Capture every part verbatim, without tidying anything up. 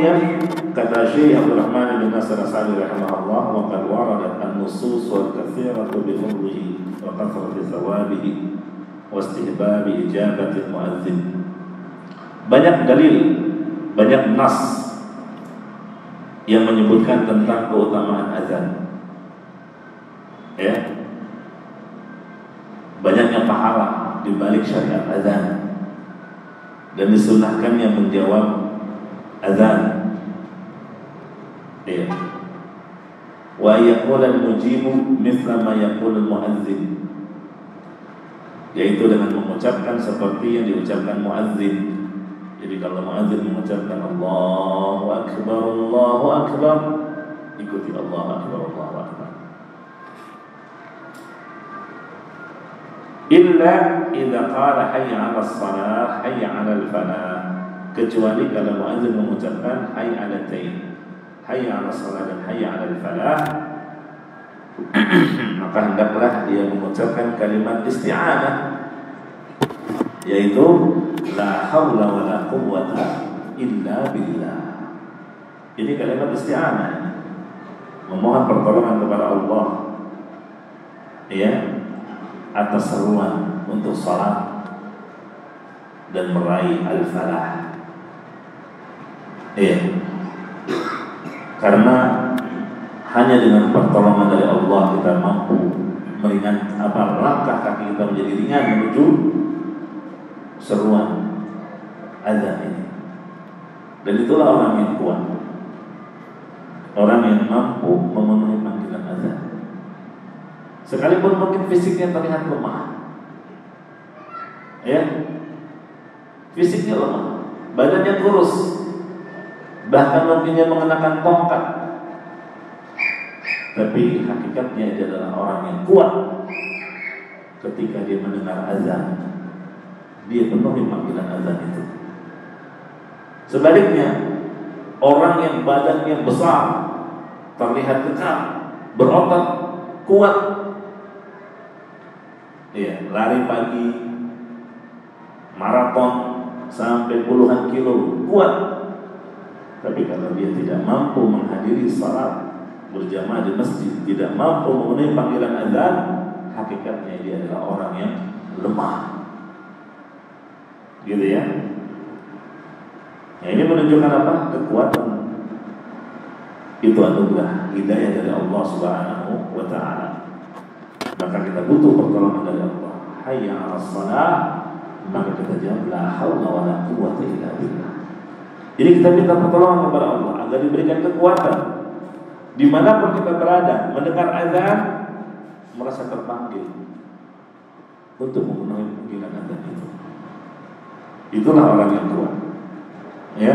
Kemudian kata Syekh Abdul Rahman bin Nasir As-Sa'di rahimahullah, wa qad waradat an-nusus wal katsiratu bi fadlihi wa kathrati thawabihi wa istihbabi ijabati al-mu'adhdhin. Banyak dalil, banyak nas yang menyebutkan tentang keutamaan azan. Ya. Banyaknya pahala di balik syariat azan dan disunahkannya menjawab azan. Ya. Wa yaqul al-mujib mithla ma yaqul muadzin. Yaitu dengan mengucapkan seperti yang diucapkan muadzin. Jadi kalau muadzin mengucapkan Allahu akbar, Allahu akbar, ikuti Allahu akbar, Allahu akbar. Illa idha qala hayya 'ala salah, hayya 'ala al-fana, kecuali kalau muadzin mengucapkan hayya 'alatain, hayya 'ala salah dan hayya 'ala al-falah, maka hendaklah dia mengucapkan kalimat isti'anah, yaitu la haula wa la quwwata illa billah. Ini kalimat isti'anah, memohon pertolongan kepada Allah, ya, atas seruan untuk salat dan meraih al-falah. Iya. Karena hanya dengan pertolongan dari Allah kita mampu meringan apa langkah kaki kita menjadi ringan menuju seruan azan ini. Dan itulah orang yang kuat, orang yang mampu memenuhi panggilan azan. Sekalipun mungkin fisiknya terlihat lemah, ya, fisiknya lemah, badannya kurus, bahkan mungkinnya mengenakan tongkat, tapi hakikatnya dia adalah orang yang kuat. Ketika dia mendengar azan, dia penuhi panggilan azan itu. Sebaliknya, orang yang badannya besar, terlihat kekar, berotot, kuat, ya, lari pagi, maraton sampai puluhan kilo, kuat. Tapi kalau dia tidak mampu menghadiri salat berjamaah di masjid, tidak mampu memenuhi panggilan azan, hakikatnya dia adalah orang yang lemah. Gitu ya. Ya, ini menunjukkan apa? Kekuatan. Itu anugerah hidayah dari Allah Subhanahu wa Ta'ala. Maka kita butuh pertolongan dari Allah. Hayya 'ala al-falah, maka kita jawab la haula wa la quwwata illa billah. Jadi kita minta pertolongan kepada Allah agar diberikan kekuatan. Dimanapun kita berada, mendengar azan, merasa terpanggil untuk memenuhi panggilan azan itu. Itulah orang yang kuat. Ya,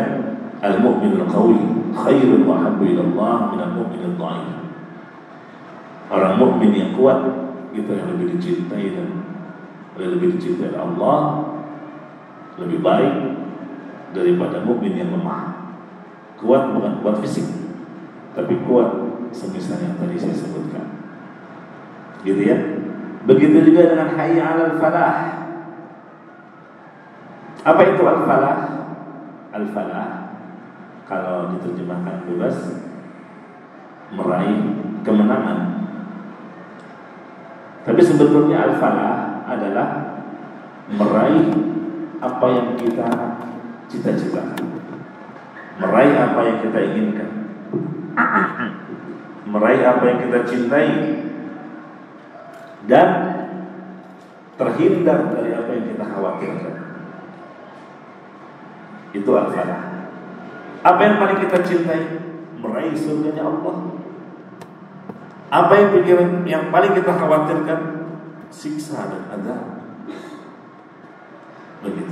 Al-Mu'min Al-Qawli Khairul Wahabu Ilallah min Al-Mu'min Al-Ta'i'. Orang mukmin yang kuat itu yang lebih dicintai dan lebih dicintai oleh Allah, lebih baik daripada mukmin yang lemah. Kuat bukan kuat fisik, tapi kuat semisal yang tadi saya sebutkan. Gitu ya. Begitu juga dengan hayya 'ala al-falah. Apa itu al-falah? Al-falah kalau diterjemahkan bebas, meraih kemenangan. Tapi sebetulnya al-falah adalah meraih apa yang kita cita-citakan, meraih apa yang kita inginkan, meraih apa yang kita cintai, dan terhindar dari apa yang kita khawatirkan. Itu al-falah. Apa yang paling kita cintai? Meraih surganya Allah. Apa yang pikiran yang paling kita khawatirkan? Siksa dan azab. Begitu.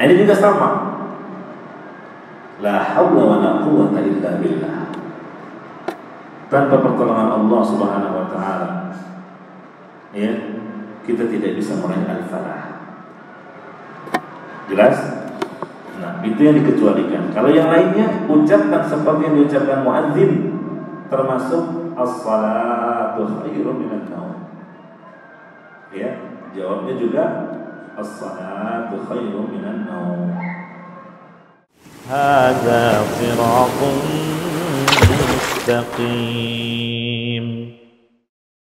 Ini juga sama. La haula wa la quwwata illa billah. Tanpa pertolongan Allah Subhanahu wa Ta'ala, ya, kita tidak bisa meraih al-falah. Jelas? Nah, itu yang dikecualikan. Kalau yang lainnya, ucapkan seperti yang diucapkan muadzin, termasuk as-salatu khairu minan na'um nau. Ya, jawabnya juga as-salatu khairu minan na'um nau. Hadza صراط مستقيم.